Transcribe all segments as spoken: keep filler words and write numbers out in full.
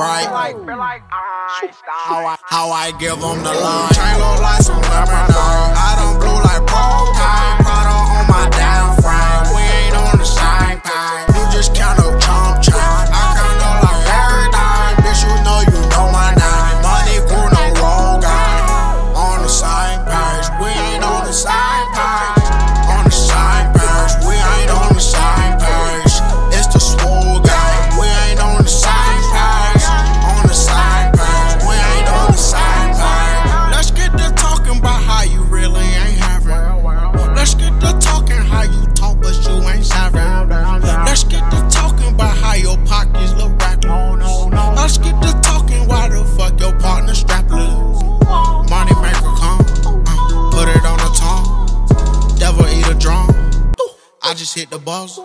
right. How I, how I give them the line. Chain look like some lemonade. I done blew like propane. Prada on my damn frame. We ain't on the same page. You just count up chump change. I count up like every dime. Bitch, you know you know my name. Money grew no wrong guy. On the same page. We ain't on the same page. On the same page. We ain't on the same page. It's the swole guy. We ain't on the same. I just hit the buzz.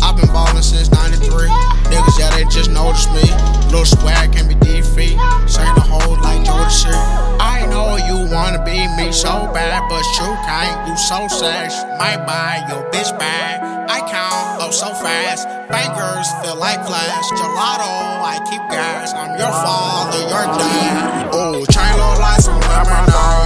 I've been ballin' since ninety-three. Niggas, yeah, they just noticed me. Lil' swag can't be defeat. Sayin' the whole like Jordan shit. I know you wanna be me so bad, but you can't. You so sad. Might buy your bitch bag. I count up so fast. Fingers feel like flash. Gelato, I keep gas. I'm your father, your dad. Ooh, chain look like some lemonade.